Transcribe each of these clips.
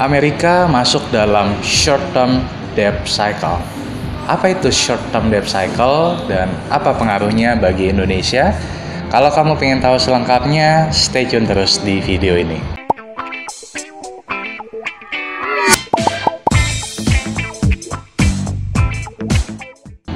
Amerika masuk dalam short term debt cycle. Apa itu short term debt cycle dan apa pengaruhnya bagi Indonesia? Kalau kamu pengen tahu selengkapnya, stay tune terus di video ini.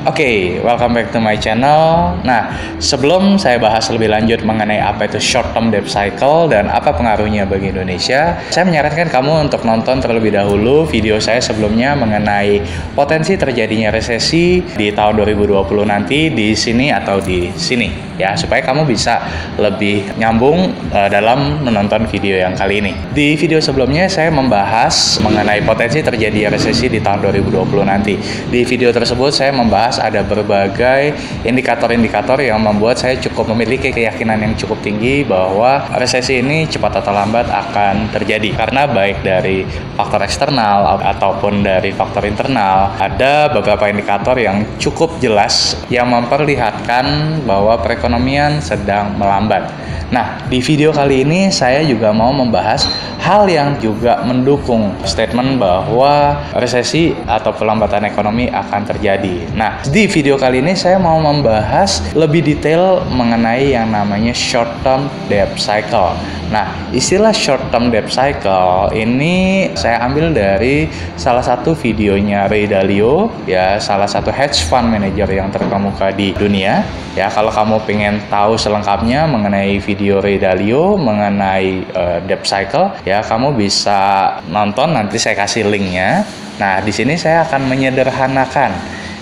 Oke, welcome back to my channel. Nah, sebelum saya bahas lebih lanjut mengenai apa itu short term debt cycle dan apa pengaruhnya bagi Indonesia, saya menyarankan kamu untuk nonton terlebih dahulu video saya sebelumnya mengenai potensi terjadinya resesi di tahun 2020 nanti di sini atau di sini, ya, supaya kamu bisa lebih nyambung dalam menonton video yang kali ini. Di video sebelumnya saya membahas mengenai potensi terjadinya resesi di tahun 2020 nanti. Di video tersebut saya membahas ada berbagai indikator-indikator yang membuat saya cukup memiliki keyakinan yang cukup tinggi bahwa resesi ini cepat atau lambat akan terjadi, karena baik dari faktor eksternal ataupun dari faktor internal ada beberapa indikator yang cukup jelas yang memperlihatkan bahwa perekonomian sedang melambat. Nah, di video kali ini saya juga mau membahas hal yang juga mendukung statement bahwa resesi atau pelambatan ekonomi akan terjadi. Nah, di video kali ini saya mau membahas lebih detail mengenai yang namanya short term debt cycle. Nah, istilah short term debt cycle ini saya ambil dari salah satu videonya Ray Dalio, ya, salah satu hedge fund manager yang terkemuka di dunia. Ya, kalau kamu pengen tahu selengkapnya mengenai video Ray Dalio mengenai debt cycle, ya, kamu bisa nonton, nanti saya kasih linknya. Nah, di sini saya akan menyederhanakan,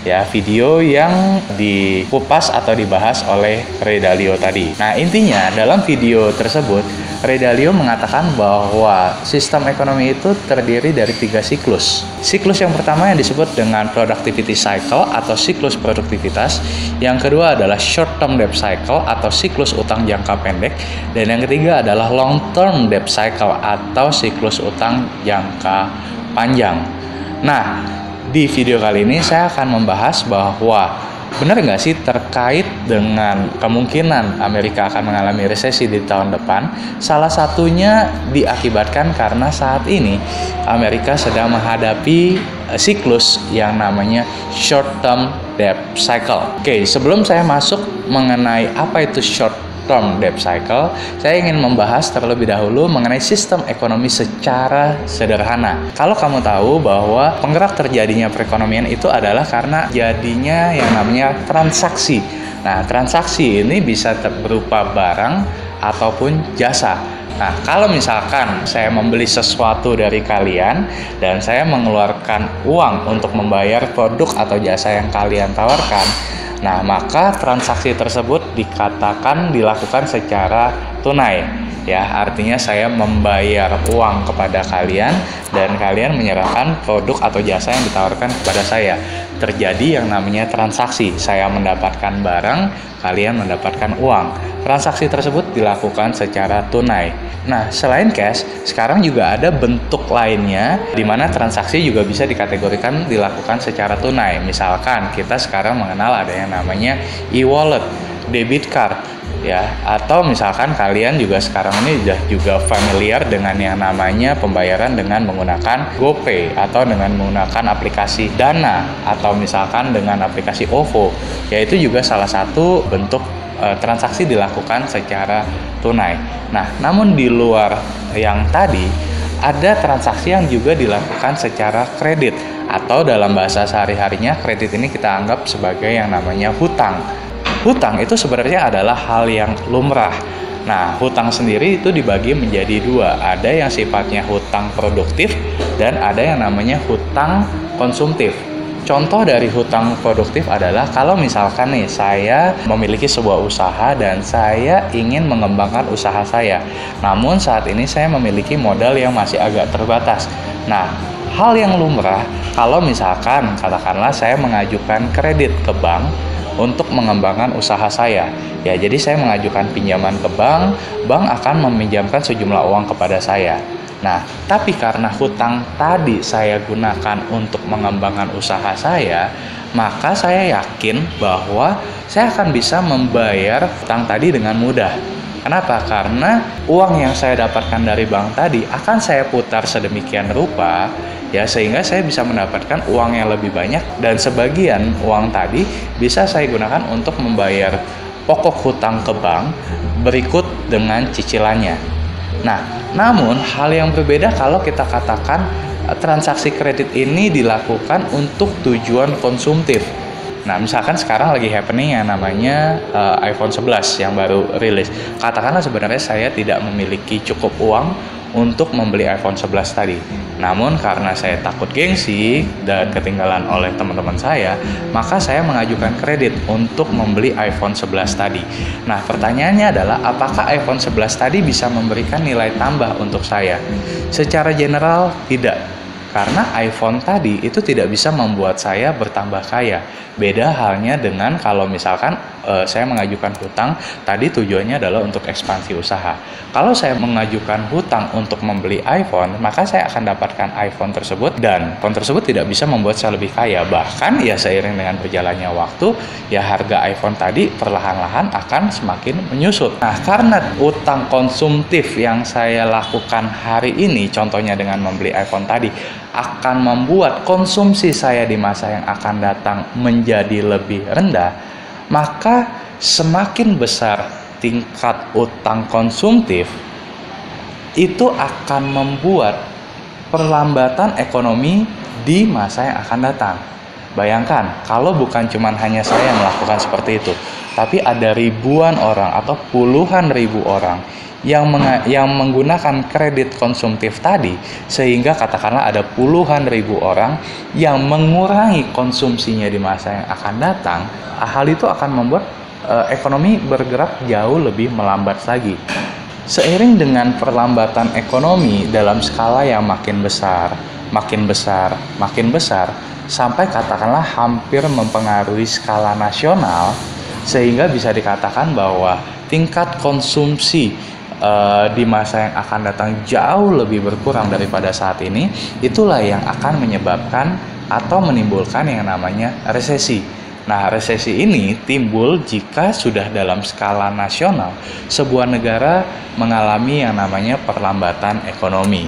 ya, video yang dikupas atau dibahas oleh Ray Dalio tadi. Nah, intinya dalam video tersebut Ray Dalio mengatakan bahwa sistem ekonomi itu terdiri dari 3 siklus. Siklus yang pertama yang disebut dengan productivity cycle atau siklus produktivitas, yang kedua adalah short term debt cycle atau siklus utang jangka pendek, dan yang ketiga adalah long term debt cycle atau siklus utang jangka panjang. Nah, di video kali ini saya akan membahas bahwa benar nggak sih terkait dengan kemungkinan Amerika akan mengalami resesi di tahun depan? Salah satunya diakibatkan karena saat ini Amerika sedang menghadapi siklus yang namanya short term debt cycle. Oke, sebelum saya masuk mengenai apa itu short term debt cycle, saya ingin membahas terlebih dahulu mengenai sistem ekonomi secara sederhana. Kalau kamu tahu bahwa penggerak terjadinya perekonomian itu adalah karena jadinya yang namanya transaksi. Nah, transaksi ini bisa berupa barang ataupun jasa. Nah, kalau misalkan saya membeli sesuatu dari kalian dan saya mengeluarkan uang untuk membayar produk atau jasa yang kalian tawarkan, nah, maka transaksi tersebut dikatakan dilakukan secara tunai, ya, artinya saya membayar uang kepada kalian dan kalian menyerahkan produk atau jasa yang ditawarkan kepada saya. Terjadi yang namanya transaksi, saya mendapatkan barang, kalian mendapatkan uang. Transaksi tersebut dilakukan secara tunai. Nah, selain cash, sekarang juga ada bentuk lainnya di mana transaksi juga bisa dikategorikan dilakukan secara tunai. Misalkan kita sekarang mengenal ada yang namanya e-wallet, debit card, ya, atau misalkan kalian juga sekarang ini sudah juga familiar dengan yang namanya pembayaran dengan menggunakan GoPay atau dengan menggunakan aplikasi Dana atau misalkan dengan aplikasi OVO, yaitu juga salah satu bentuk transaksi dilakukan secara tunai. Nah, namun di luar yang tadi ada transaksi yang juga dilakukan secara kredit, atau dalam bahasa sehari-harinya kredit ini kita anggap sebagai yang namanya hutang. Hutang itu sebenarnya adalah hal yang lumrah. Nah, hutang sendiri itu dibagi menjadi 2. Ada yang sifatnya hutang produktif dan ada yang namanya hutang konsumtif. Contoh dari hutang produktif adalah kalau misalkan nih saya memiliki sebuah usaha dan saya ingin mengembangkan usaha saya. Namun saat ini saya memiliki modal yang masih agak terbatas. Nah, hal yang lumrah kalau misalkan katakanlah saya mengajukan kredit ke bank untuk mengembangkan usaha saya, ya, jadi saya mengajukan pinjaman ke bank, bank akan meminjamkan sejumlah uang kepada saya. Nah, tapi karena hutang tadi saya gunakan untuk mengembangkan usaha saya, maka saya yakin bahwa saya akan bisa membayar hutang tadi dengan mudah. Kenapa? Karena uang yang saya dapatkan dari bank tadi akan saya putar sedemikian rupa ya, sehingga saya bisa mendapatkan uang yang lebih banyak, dan sebagian uang tadi bisa saya gunakan untuk membayar pokok hutang ke bank berikut dengan cicilannya. Nah, namun hal yang berbeda kalau kita katakan transaksi kredit ini dilakukan untuk tujuan konsumtif. Nah, misalkan sekarang lagi happening yang namanya iPhone 11 yang baru rilis. Katakanlah sebenarnya saya tidak memiliki cukup uang untuk membeli iPhone 11 tadi. Namun karena saya takut gengsi dan ketinggalan oleh teman-teman saya, maka saya mengajukan kredit untuk membeli iPhone 11 tadi. Nah, pertanyaannya adalah apakah iPhone 11 tadi bisa memberikan nilai tambah untuk saya? Secara general tidak. Karena iPhone tadi itu tidak bisa membuat saya bertambah kaya. Beda halnya dengan kalau misalkan saya mengajukan hutang, tadi tujuannya adalah untuk ekspansi usaha. Kalau saya mengajukan hutang untuk membeli iPhone, maka saya akan dapatkan iPhone tersebut, dan iPhone tersebut tidak bisa membuat saya lebih kaya. Bahkan ya seiring dengan berjalannya waktu, ya harga iPhone tadi perlahan-lahan akan semakin menyusut. Nah, karena utang konsumtif yang saya lakukan hari ini, contohnya dengan membeli iPhone tadi, akan membuat konsumsi saya di masa yang akan datang menjadi lebih rendah, maka semakin besar tingkat utang konsumtif itu akan membuat perlambatan ekonomi di masa yang akan datang. Bayangkan, kalau bukan cuma hanya saya yang melakukan seperti itu, tapi ada ribuan orang atau puluhan ribu orang yang menggunakan kredit konsumtif tadi, sehingga katakanlah ada puluhan ribu orang yang mengurangi konsumsinya di masa yang akan datang. Hal itu akan membuat ekonomi bergerak jauh lebih melambat lagi. Seiring dengan perlambatan ekonomi dalam skala yang makin besar, sampai katakanlah hampir mempengaruhi skala nasional, sehingga bisa dikatakan bahwa tingkat konsumsi di masa yang akan datang jauh lebih berkurang daripada saat ini. Itulah yang akan menyebabkan atau menimbulkan yang namanya resesi. Nah, resesi ini timbul jika sudah dalam skala nasional sebuah negara mengalami yang namanya perlambatan ekonomi.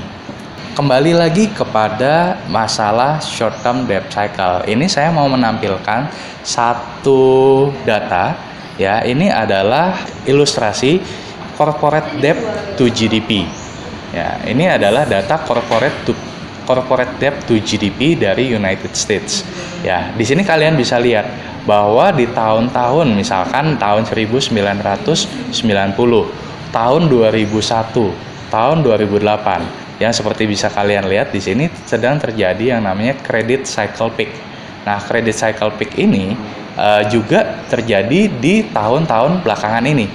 Kembali lagi kepada masalah short term debt cycle. Ini saya mau menampilkan satu data ya, ini adalah ilustrasi corporate debt to GDP. Ya, ini adalah data corporate debt to GDP dari United States. Ya, di sini kalian bisa lihat bahwa di tahun-tahun misalkan tahun 1990, tahun 2001, tahun 2008, yang seperti bisa kalian lihat di sini sedang terjadi yang namanya credit cycle peak. Nah, credit cycle peak ini juga terjadi di tahun-tahun belakangan ini.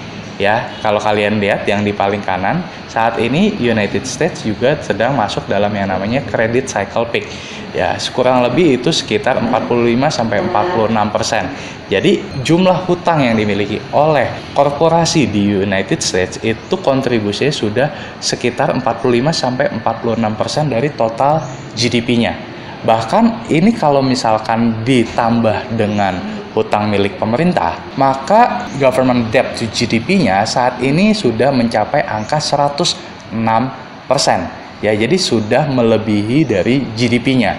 Ya, kalau kalian lihat yang di paling kanan, saat ini United States juga sedang masuk dalam yang namanya credit cycle peak. Ya, kurang lebih itu sekitar 45-46%. Jadi jumlah hutang yang dimiliki oleh korporasi di United States itu kontribusinya sudah sekitar 45-46% dari total GDP-nya. Bahkan ini kalau misalkan ditambah dengan hutang milik pemerintah, maka government debt to GDP-nya saat ini sudah mencapai angka 106%. Ya, jadi sudah melebihi dari GDP-nya.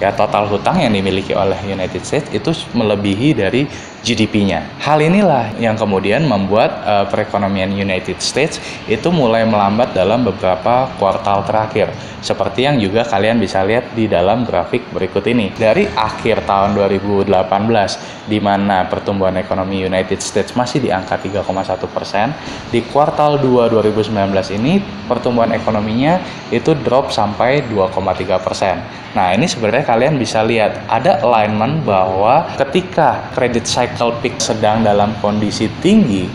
Ya, total hutang yang dimiliki oleh United States itu melebihi dari GDP-nya. Hal inilah yang kemudian membuat perekonomian United States itu mulai melambat dalam beberapa kuartal terakhir. Seperti yang juga kalian bisa lihat di dalam grafik berikut ini. Dari akhir tahun 2018, di mana pertumbuhan ekonomi United States masih di angka 3,1%, di kuartal 2 2019 ini pertumbuhan ekonominya itu drop sampai 2,3%. Nah, ini sebenarnya kalian bisa lihat ada alignment bahwa ketika credit cycle peak sedang dalam kondisi tinggi,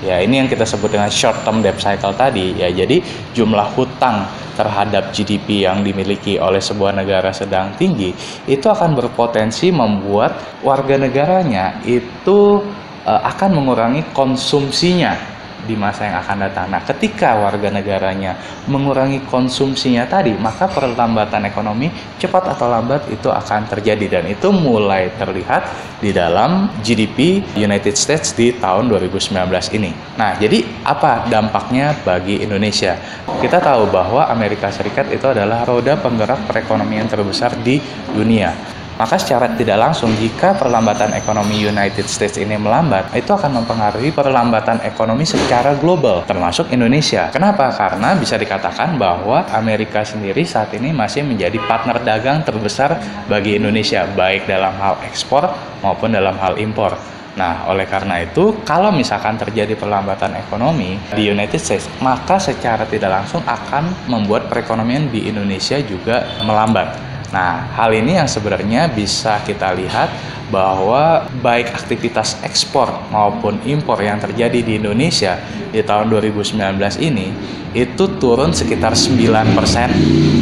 ya ini yang kita sebut dengan short term debt cycle tadi, ya jadi jumlah hutang terhadap GDP yang dimiliki oleh sebuah negara sedang tinggi, itu akan berpotensi membuat warga negaranya itu akan mengurangi konsumsinya. di masa yang akan datang. Nah, ketika warga negaranya mengurangi konsumsinya tadi, maka perlambatan ekonomi cepat atau lambat itu akan terjadi, dan itu mulai terlihat di dalam GDP United States di tahun 2019 ini. Nah, jadi apa dampaknya bagi Indonesia? Kita tahu bahwa Amerika Serikat itu adalah roda penggerak perekonomian terbesar di dunia. Maka secara tidak langsung, jika perlambatan ekonomi United States ini melambat, itu akan mempengaruhi perlambatan ekonomi secara global, termasuk Indonesia. Kenapa? Karena bisa dikatakan bahwa Amerika sendiri saat ini masih menjadi partner dagang terbesar bagi Indonesia, baik dalam hal ekspor maupun dalam hal impor. Nah, oleh karena itu, kalau misalkan terjadi perlambatan ekonomi di United States, maka secara tidak langsung akan membuat perekonomian di Indonesia juga melambat. Nah, hal ini yang sebenarnya bisa kita lihat bahwa baik aktivitas ekspor maupun impor yang terjadi di Indonesia di tahun 2019 ini itu turun sekitar 9%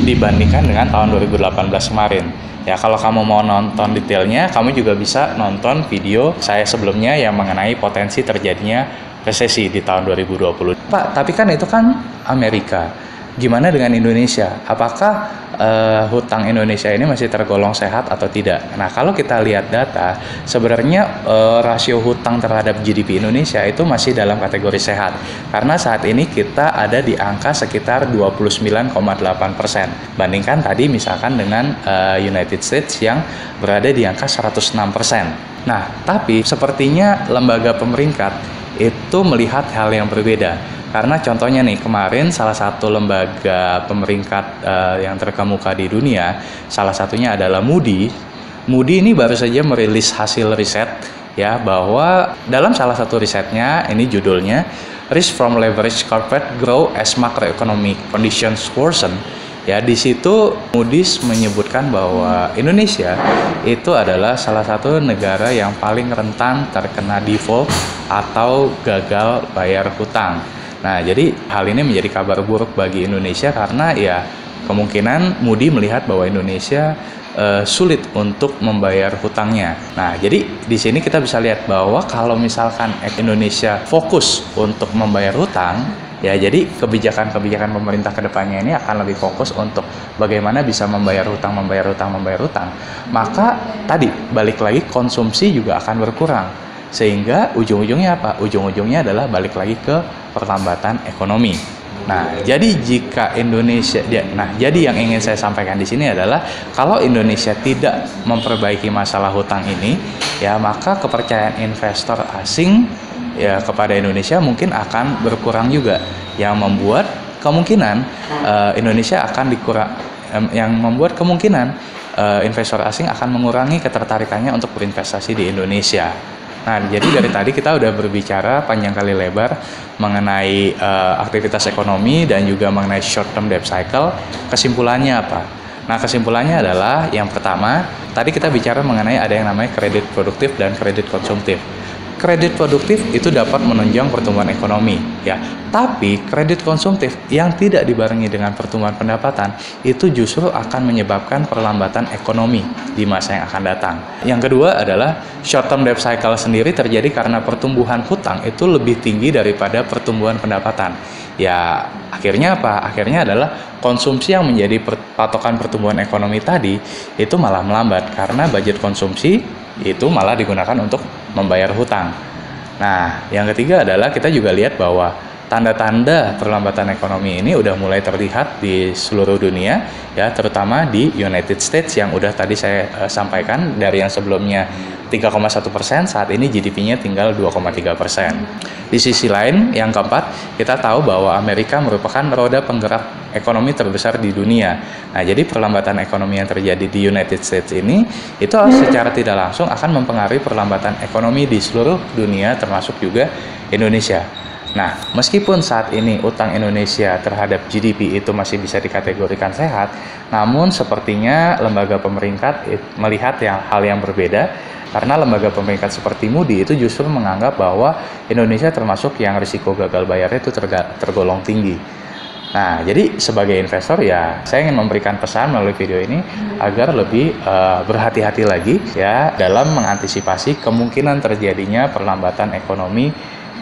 dibandingkan dengan tahun 2018 kemarin. Ya, kalau kamu mau nonton detailnya, kamu juga bisa nonton video saya sebelumnya yang mengenai potensi terjadinya resesi di tahun 2020. Pak, tapi kan itu kan Amerika. Gimana dengan Indonesia? Apakah hutang Indonesia ini masih tergolong sehat atau tidak? Nah, kalau kita lihat data, sebenarnya rasio hutang terhadap GDP Indonesia itu masih dalam kategori sehat, karena saat ini kita ada di angka sekitar 29,8%. Bandingkan tadi misalkan dengan United States yang berada di angka 106%. Nah, tapi sepertinya lembaga pemeringkat itu melihat hal yang berbeda. Karena contohnya nih, kemarin salah satu lembaga pemeringkat yang terkemuka di dunia, salah satunya adalah Moody. Moody ini baru saja merilis hasil riset, ya, bahwa dalam salah satu risetnya, ini judulnya Risk from Leverage Corporate Grow as Macroeconomic Conditions Worsen. Ya, di situ Moody's menyebutkan bahwa Indonesia itu adalah salah satu negara yang paling rentan terkena default atau gagal bayar hutang. Nah, jadi hal ini menjadi kabar buruk bagi Indonesia karena ya kemungkinan Moody melihat bahwa Indonesia sulit untuk membayar hutangnya. Nah, jadi di sini kita bisa lihat bahwa kalau misalkan Indonesia fokus untuk membayar hutang, ya jadi kebijakan-kebijakan pemerintah kedepannya ini akan lebih fokus untuk bagaimana bisa membayar hutang. Maka tadi balik lagi konsumsi juga akan berkurang. Sehingga ujung-ujungnya apa? Ujung-ujungnya adalah balik lagi ke perlambatan ekonomi. Nah, jadi jika Indonesia, jadi yang ingin saya sampaikan di sini adalah kalau Indonesia tidak memperbaiki masalah hutang ini, ya maka kepercayaan investor asing ya kepada Indonesia mungkin akan berkurang juga, yang membuat kemungkinan investor asing akan mengurangi ketertarikannya untuk berinvestasi di Indonesia. Nah, jadi dari tadi kita udah berbicara panjang kali lebar mengenai aktivitas ekonomi dan juga mengenai short term debt cycle. Kesimpulannya apa? Nah, kesimpulannya adalah yang pertama, tadi kita bicara mengenai ada yang namanya kredit produktif dan kredit konsumtif. Kredit produktif itu dapat menunjang pertumbuhan ekonomi, ya. Tapi kredit konsumtif yang tidak dibarengi dengan pertumbuhan pendapatan itu justru akan menyebabkan perlambatan ekonomi di masa yang akan datang. Yang kedua adalah short term debt cycle sendiri terjadi karena pertumbuhan hutang itu lebih tinggi daripada pertumbuhan pendapatan. Ya, akhirnya apa? Akhirnya adalah konsumsi yang menjadi patokan pertumbuhan ekonomi tadi itu malah melambat karena budget konsumsi itu malah digunakan untuk membayar hutang. Nah, yang ketiga adalah kita juga lihat bahwa tanda-tanda perlambatan ekonomi ini udah mulai terlihat di seluruh dunia, ya, terutama di United States yang udah tadi saya sampaikan, dari yang sebelumnya 3,1%, saat ini GDP-nya tinggal 2,3%. Di sisi lain, yang keempat, kita tahu bahwa Amerika merupakan roda penggerak ekonomi terbesar di dunia. Nah, jadi perlambatan ekonomi yang terjadi di United States ini, itu secara tidak langsung akan mempengaruhi perlambatan ekonomi di seluruh dunia, termasuk juga Indonesia. Nah, meskipun saat ini utang Indonesia terhadap GDP itu masih bisa dikategorikan sehat, namun sepertinya lembaga pemeringkat melihat hal yang berbeda, karena lembaga pemeringkat seperti Moody itu justru menganggap bahwa Indonesia termasuk yang risiko gagal bayarnya itu tergolong tinggi. Nah, jadi sebagai investor ya, saya ingin memberikan pesan melalui video ini agar lebih berhati-hati lagi ya dalam mengantisipasi kemungkinan terjadinya perlambatan ekonomi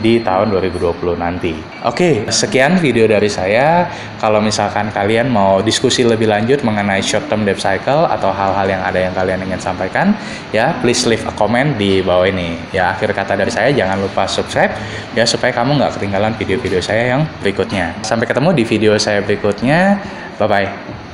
di tahun 2020 nanti. Oke, sekian video dari saya. Kalau misalkan kalian mau diskusi lebih lanjut mengenai short term debt cycle atau hal-hal yang ada yang kalian ingin sampaikan, ya please leave a comment di bawah ini. Ya, akhir kata dari saya, jangan lupa subscribe ya supaya kamu nggak ketinggalan video-video saya yang berikutnya. Sampai ketemu di video saya berikutnya. Bye-bye.